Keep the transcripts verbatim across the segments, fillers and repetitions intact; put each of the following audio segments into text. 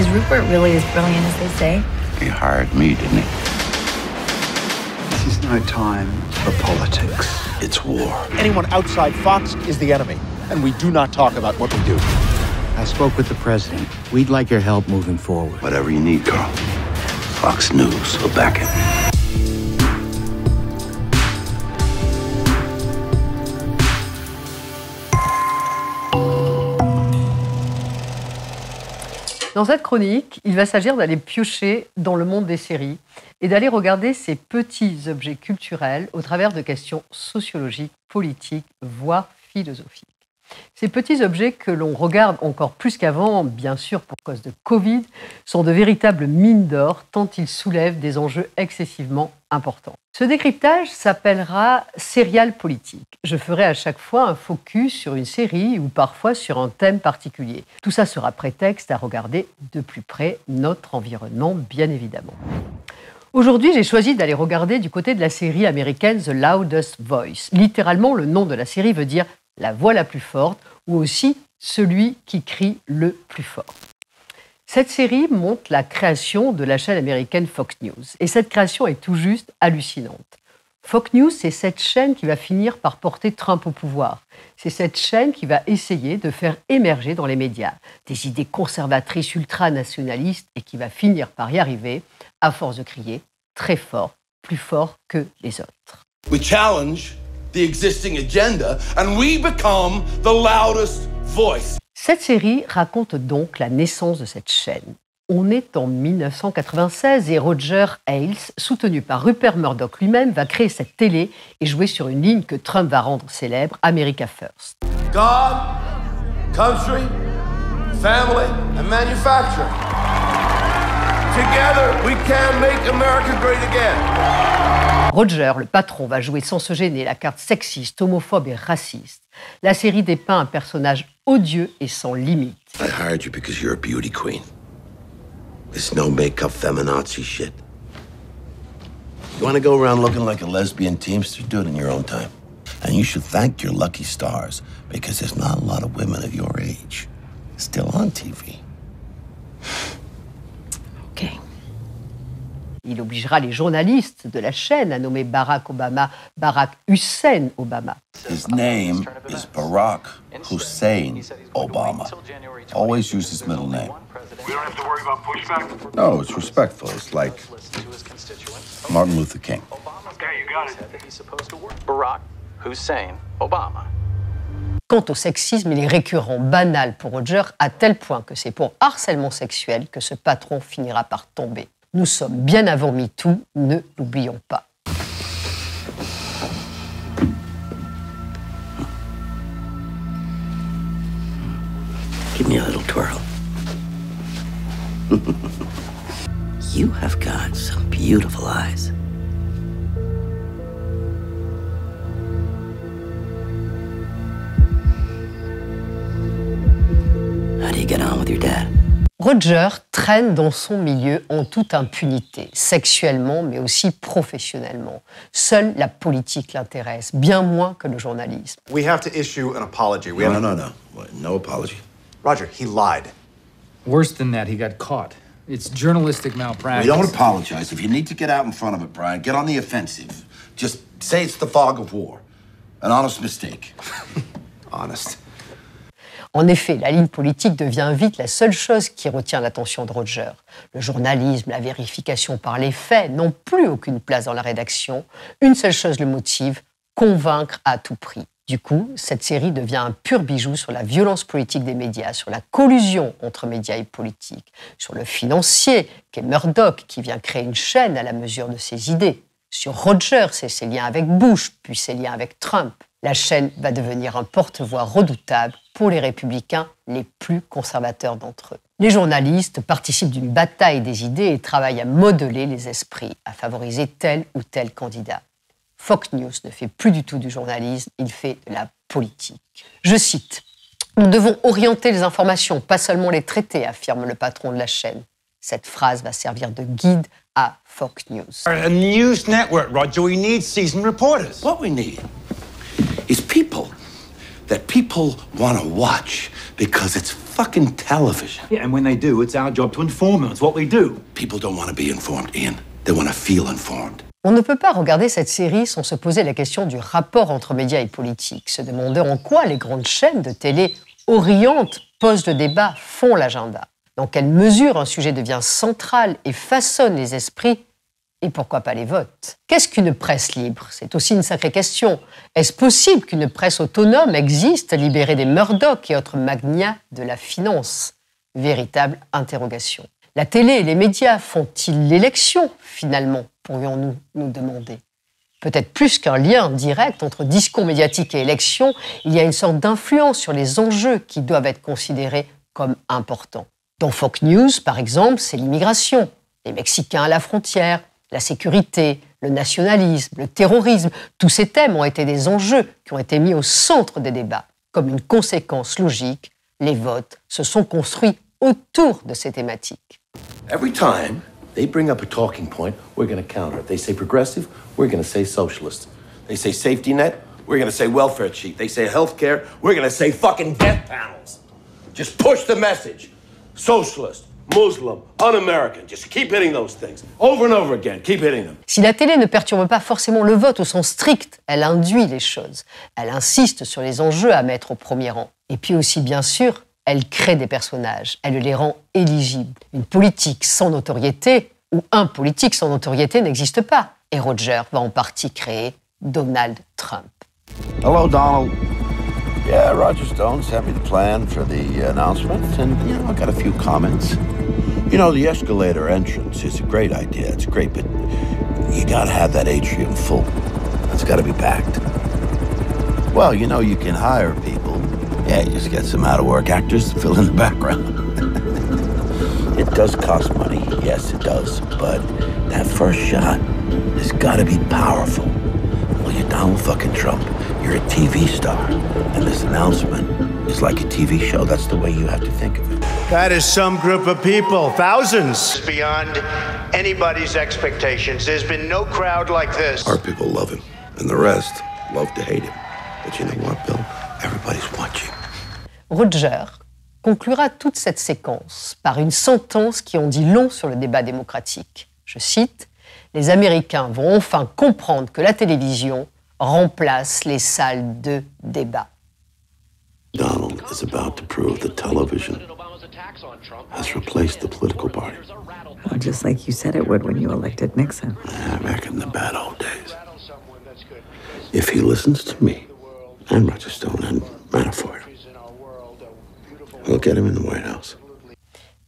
Is Rupert really as brilliant as they say? He hired me, didn't he? This is no time for politics. It's war. Anyone outside Fox is the enemy, and we do not talk about what we do. I spoke with the president. We'd like your help moving forward. Whatever you need, Carl. Fox News will back it. Dans cette chronique, il va s'agir d'aller piocher dans le monde des séries et d'aller regarder ces petits objets culturels au travers de questions sociologiques, politiques, voire philosophiques. Ces petits objets que l'on regarde encore plus qu'avant, bien sûr pour cause de Covid, sont de véritables mines d'or tant ils soulèvent des enjeux excessivement importants. Ce décryptage s'appellera Serial Politik. Je ferai à chaque fois un focus sur une série ou parfois sur un thème particulier. Tout ça sera prétexte à regarder de plus près notre environnement, bien évidemment. Aujourd'hui, j'ai choisi d'aller regarder du côté de la série américaine The Loudest Voice. Littéralement, le nom de la série veut dire « la voix la plus forte » ou aussi « celui qui crie le plus fort ». Cette série montre la création de la chaîne américaine Fox News. Et cette création est tout juste hallucinante. Fox News, c'est cette chaîne qui va finir par porter Trump au pouvoir. C'est cette chaîne qui va essayer de faire émerger dans les médias des idées conservatrices ultranationalistes et qui va finir par y arriver à force de crier très fort, plus fort que les autres. We challenge the existing agenda and we become the loudest voice. Cette série raconte donc la naissance de cette chaîne. On est en mille neuf cent quatre-vingt-seize et Roger Ailes, soutenu par Rupert Murdoch lui-même, va créer cette télé et jouer sur une ligne que Trump va rendre célèbre, America First. God, country, family and manufacturing. Together we can make America great again. Roger, le patron, va jouer sans se gêner la carte sexiste, homophobe et raciste. La série dépeint un personnage odieux et sans limite. I hired you because you're a beauty queen. This no makeup feminazi shit. You want to go around looking like a lesbian teamster? Do it in your own time. And you should thank your lucky stars because there's not a lot of women of your age still on T V. Okay. Il obligera les journalistes de la chaîne à nommer Barack Obama Barack Hussein Obama. His name is Barack Hussein Obama. Always use his middle name. We don't have to worry about pushback. No, it's respectful. It's like Martin Luther King. Okay, you got it. Barack Hussein Obama. Quant au sexisme, il est récurrent, banal pour Roger, à tel point que c'est pour harcèlement sexuel que ce patron finira par tomber. Nous sommes bien avant MeToo, ne l'oublions pas. Give me a little twirl. You have got some beautiful eyes. How do you get on with your dad? Roger traîne dans son milieu en toute impunité, sexuellement mais aussi professionnellement. Seule la politique l'intéresse, bien moins que le journalisme. We have to issue an apology. We no, no, no, no. No apology. Roger, he lied. Worse than that, he got caught. It's journalistic malpractice. We don't apologize. If you need to get out in front of it, Brian, get on the offensive. Just say it's the fog of war. An honest mistake. Honest. En effet, la ligne politique devient vite la seule chose qui retient l'attention de Roger. Le journalisme, la vérification par les faits n'ont plus aucune place dans la rédaction. Une seule chose le motive, convaincre à tout prix. Du coup, cette série devient un pur bijou sur la violence politique des médias, sur la collusion entre médias et politique, sur le financier qu'est Murdoch qui vient créer une chaîne à la mesure de ses idées, sur Roger, c'est ses liens avec Bush, puis ses liens avec Trump. La chaîne va devenir un porte-voix redoutable pour les républicains les plus conservateurs d'entre eux. Les journalistes participent d'une bataille des idées et travaillent à modeler les esprits, à favoriser tel ou tel candidat. Fox News ne fait plus du tout du journalisme, il fait de la politique. Je cite, « Nous devons orienter les informations, pas seulement les traiter », affirme le patron de la chaîne. Cette phrase va servir de guide à Fox News. A news network, Roger, we need seasoned reporters. What we need is people that people want to watch Because it's fucking television. Yeah, and when they do, it's our job to inform them. It's what we do. People don't want to be informed, Ian. They want to feel informed. On ne peut pas regarder cette série sans se poser la question du rapport entre médias et politique, se demander en quoi les grandes chaînes de télé orientent, posent le débat, font l'agenda. Dans quelle mesure un sujet devient central et façonne les esprits, et pourquoi pas les votes. Qu'est-ce qu'une presse libre? C'est aussi une sacrée question. Est-ce possible qu'une presse autonome existe, libérée des Murdoch et autres magnats de la finance? Véritable interrogation. La télé et les médias font-ils l'élection, finalement, pourrions-nous nous demander? Peut-être plus qu'un lien direct entre discours médiatique et élection, il y a une sorte d'influence sur les enjeux qui doivent être considérés comme importants. Dans Fox News, par exemple, c'est l'immigration, les Mexicains à la frontière, la sécurité, le nationalisme, le terrorisme. Tous ces thèmes ont été des enjeux qui ont été mis au centre des débats. Comme une conséquence logique, les votes se sont construits autour de ces thématiques. Every time they bring up a talking point, we're going to counter it. They say progressive, we're going to say socialist. They say safety net, we're going to say welfare cheat. They say healthcare, we're going to say fucking death panels. Just push the message. Socialist, Muslim, un-American. Just keep hitting those things. Over and over again. Keep hitting them. Si la télé ne perturbe pas forcément le vote au sens strict, elle induit les choses. Elle insiste sur les enjeux à mettre au premier rang. Et puis aussi, bien sûr, elle crée des personnages, elle les rend éligibles. Une politique sans notoriété, ou un politique sans notoriété, n'existe pas. Et Roger va en partie créer Donald Trump. Hello, Donald. Yeah, Roger Stone sent me the plan for the announcement, and, you know, I got a few comments. You know, the escalator entrance is a great idea. It's great, but you gotta have that atrium full. It's gotta be packed. Well, you know, you can hire people. Yeah, you just get some out-of-work actors to fill in the background. It does cost money, yes, it does. But that first shot has got to be powerful. Well, you're Donald fucking Trump. You're a T V star. And this announcement is like a T V show. That's the way you have to think of it. That is some group of people, thousands. Beyond anybody's expectations. There's been no crowd like this. Our people love him, and the rest love to hate him. But you know what, Bill? Everybody's watching. Roger conclura toute cette séquence par une sentence qui en dit long sur le débat démocratique. Je cite, « Les Américains vont enfin comprendre que la télévision remplace les salles de débat. » Donald is about to prove that television has replaced the political party. Well, just like you said it would when you elected Nixon. Yeah, back in the bad old days. If he listens to me, and Roger Stone and Manafort, we'll get him in the White House.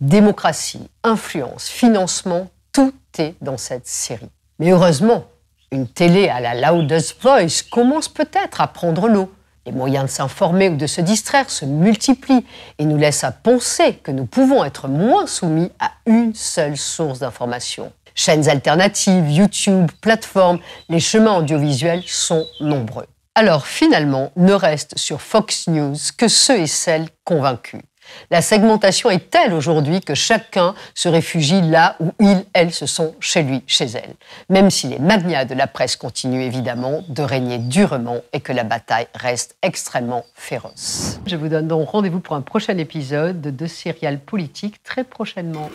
Démocratie, influence, financement, tout est dans cette série. Mais heureusement, une télé à la Loudest Voice commence peut-être à prendre l'eau. Les moyens de s'informer ou de se distraire se multiplient et nous laissent à penser que nous pouvons être moins soumis à une seule source d'information. Chaînes alternatives, YouTube, plateformes, les chemins audiovisuels sont nombreux. Alors finalement, ne reste sur Fox News que ceux et celles convaincus. La segmentation est telle aujourd'hui que chacun se réfugie là où il, elle, se sent chez lui, chez elle. Même si les magnats de la presse continuent évidemment de régner durement et que la bataille reste extrêmement féroce. Je vous donne donc rendez-vous pour un prochain épisode de Serial Politik très prochainement.